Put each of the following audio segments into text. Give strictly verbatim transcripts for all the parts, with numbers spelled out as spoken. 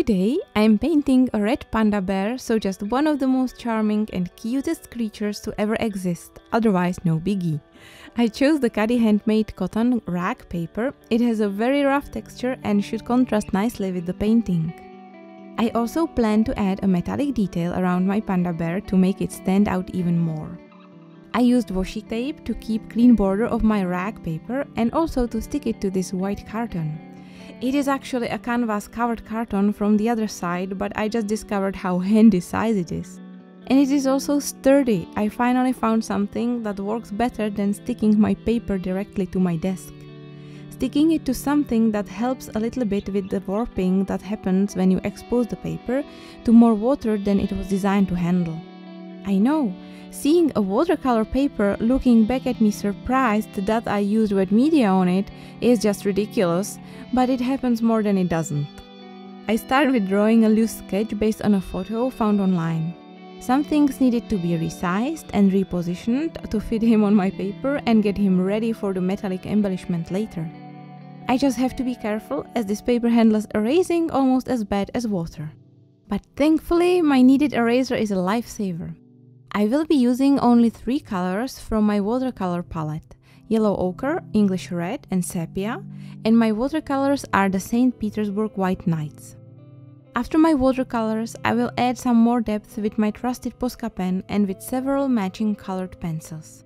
Today I am painting a red panda bear, so just one of the most charming and cutest creatures to ever exist, otherwise no biggie. I chose the Khadi Handmade cotton rag paper. It has a very rough texture and should contrast nicely with the painting. I also plan to add a metallic detail around my panda bear to make it stand out even more. I used washi tape to keep clean border of my rag paper and also to stick it to this white carton. It is actually a canvas covered carton from the other side, but I just discovered how handy size it is. And it is also sturdy. I finally found something that works better than sticking my paper directly to my desk. Sticking it to something that helps a little bit with the warping that happens when you expose the paper to more water than it was designed to handle. I know, seeing a watercolor paper looking back at me surprised that I used wet media on it is just ridiculous, but it happens more than it doesn't. I start with drawing a loose sketch based on a photo found online. Some things needed to be resized and repositioned to fit him on my paper and get him ready for the metallic embellishment later. I just have to be careful, as this paper handles erasing almost as bad as water. But thankfully my needed eraser is a lifesaver. I will be using only three colors from my watercolor palette: yellow ochre, English red and sepia, and my watercolors are the Saint Petersburg White Nights. After my watercolors, I will add some more depth with my trusted Posca pen and with several matching colored pencils.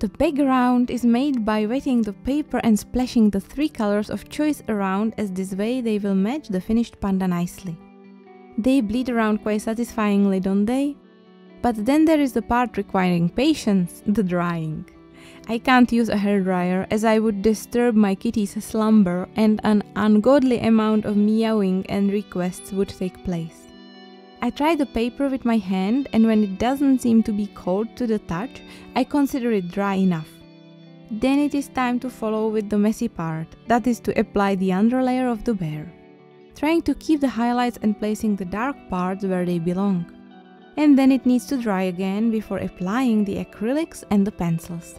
The background is made by wetting the paper and splashing the three colors of choice around, as this way they will match the finished panda nicely. They bleed around quite satisfyingly, don't they? But then there is the part requiring patience, the drying. I can't use a hairdryer, as I would disturb my kitty's slumber and an ungodly amount of meowing and requests would take place. I try the paper with my hand, and when it doesn't seem to be cold to the touch, I consider it dry enough. Then it is time to follow with the messy part, that is to apply the underlayer of the bear, trying to keep the highlights and placing the dark parts where they belong. And then it needs to dry again before applying the acrylics and the pencils.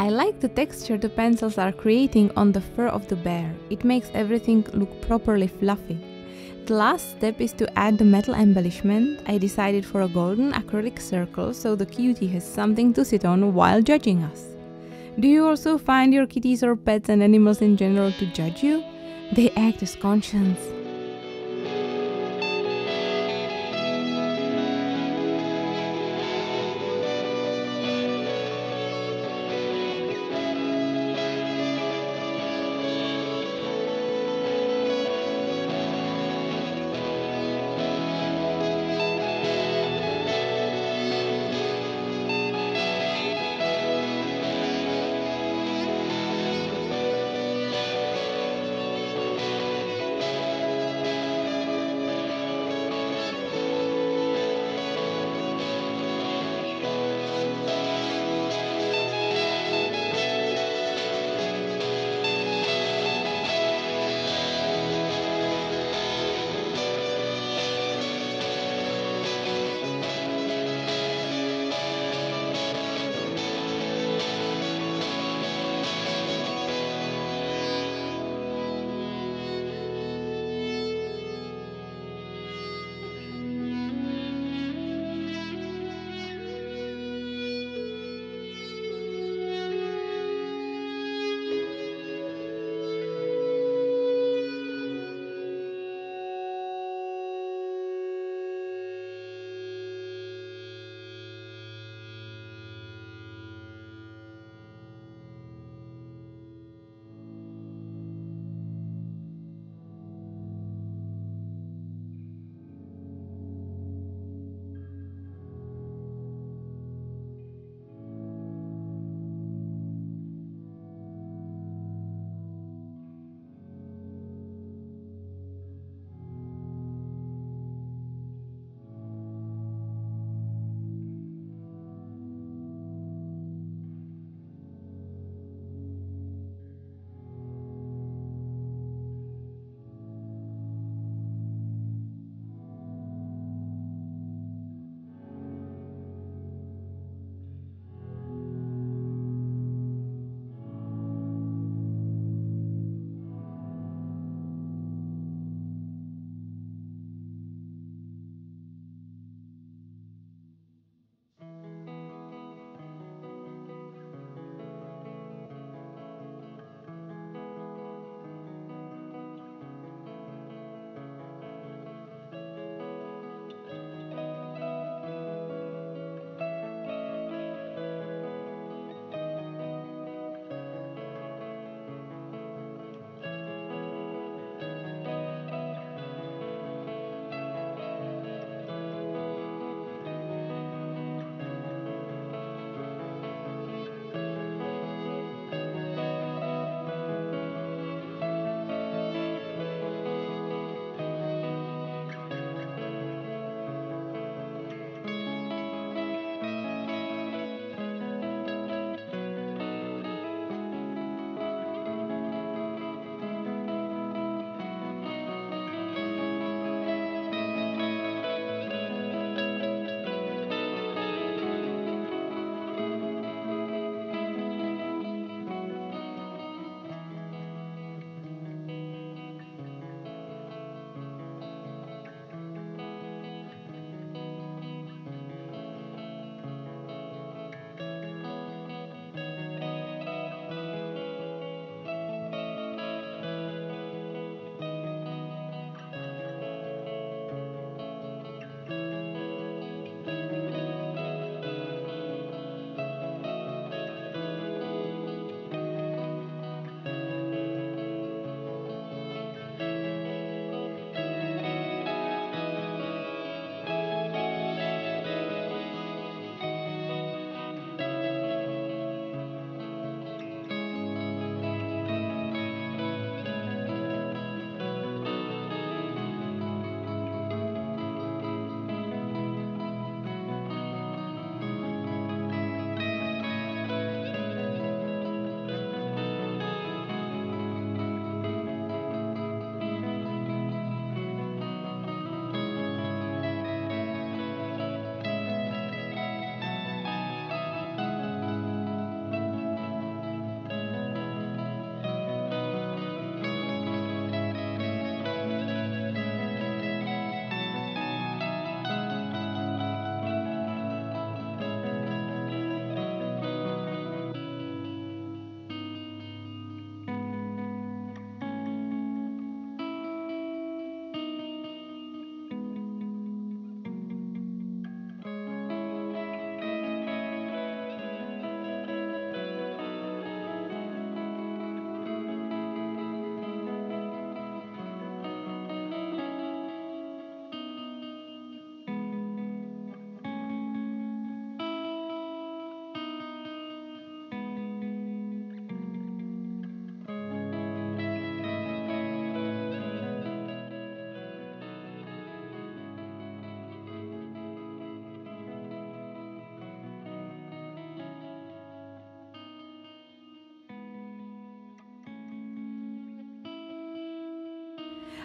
I like the texture the pencils are creating on the fur of the bear. It makes everything look properly fluffy. The last step is to add the metal embellishment. I decided for a golden acrylic circle so the cutie has something to sit on while judging us. Do you also find your kitties or pets and animals in general to judge you? They act as conscience.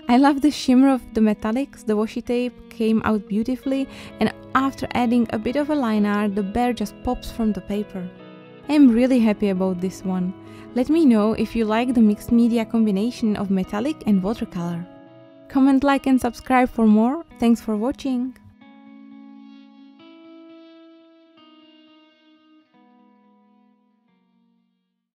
I love the shimmer of the metallics, the washi tape came out beautifully, and after adding a bit of a line art, the bear just pops from the paper. I'm really happy about this one. Let me know if you like the mixed media combination of metallic and watercolor. Comment, like and subscribe for more. Thanks for watching!